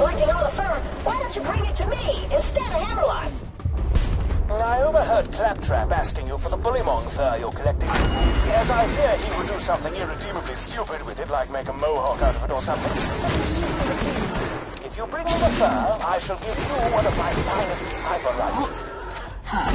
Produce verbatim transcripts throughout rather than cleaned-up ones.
collecting all the fur, why don't you bring it to me instead of Hammerlock? I overheard Claptrap asking you for the Bullymong fur you're collecting. As I fear he would do something irredeemably stupid with it, like make a mohawk out of it or something. Let me see for the deal. If you bring me the fur, I shall give you one of my finest cyber rifles. Stop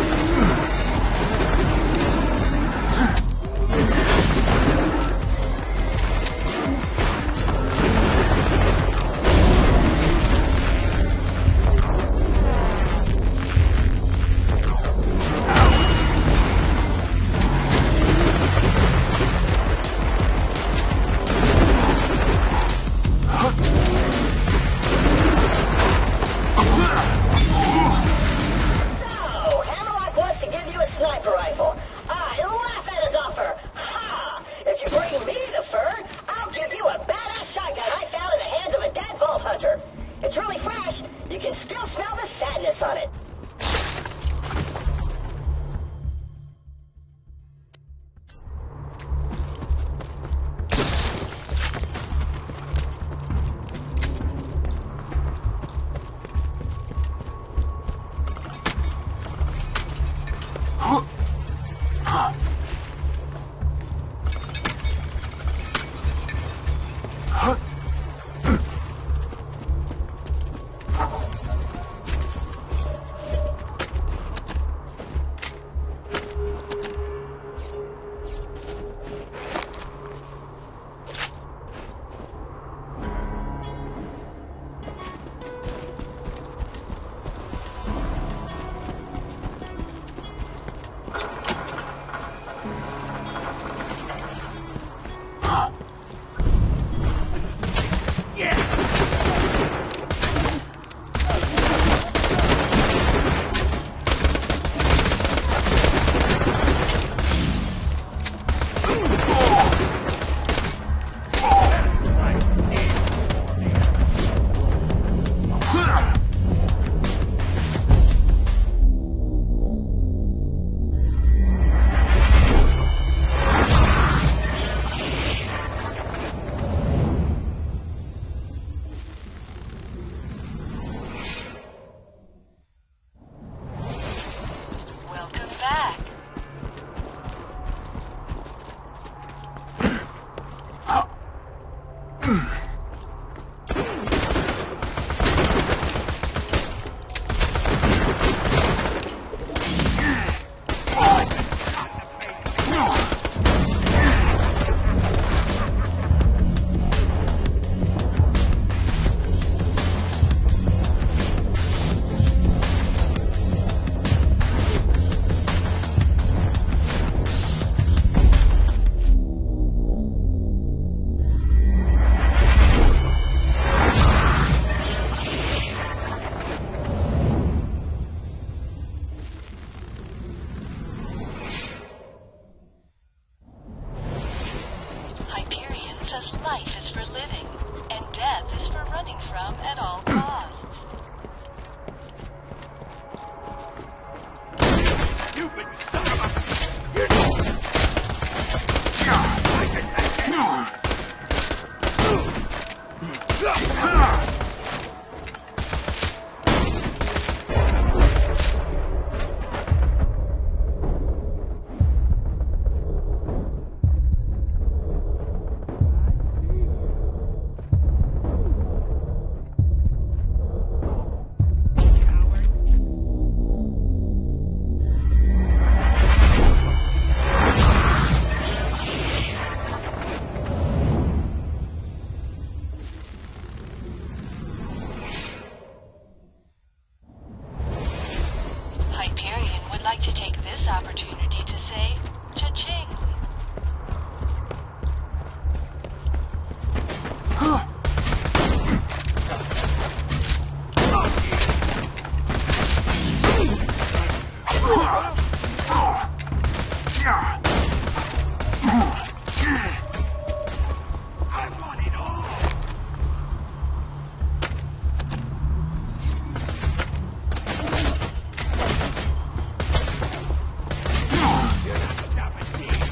it, Steve.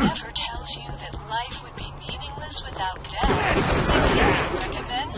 never tells you that life would be meaningless without death. Recommend.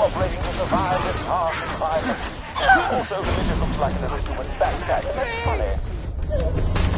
cooperating to survive this harsh environment. Also, the midget looks like another human backpack, and that's funny. Oh!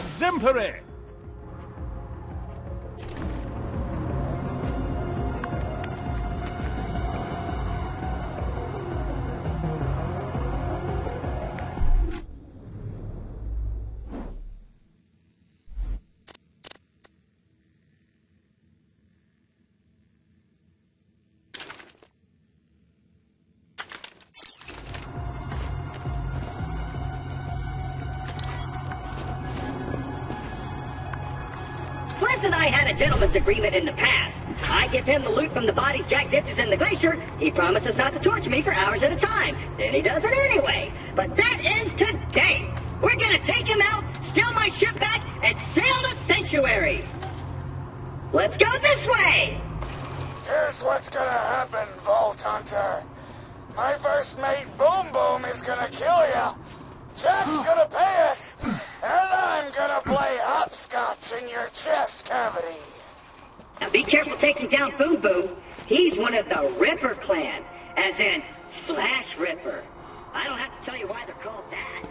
exemplary. Gentleman's agreement in the past. I give him the loot from the bodies Jack ditches in the glacier. He promises not to torture me for hours at a time. Then he does it anyway. But that ends today. We're gonna take him out, steal my ship back, and sail to Sanctuary. Let's go this way! Here's what's gonna happen, Vault Hunter. My first mate, Boom Boom, is gonna kill you. Jack's gonna pay us, and I'm gonna play hopscotch in your chest cavity. Now be careful taking down Boo Boo. He's one of the Ripper clan, as in Flash Ripper. I don't have to tell you why they're called that.